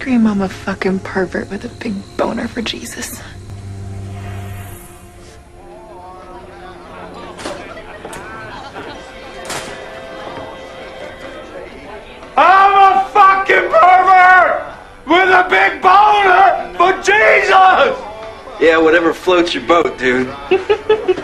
scream I'm a fucking pervert with a big boner for Jesus. I'm a fucking pervert with a big boner for Jesus! Yeah, whatever floats your boat, dude.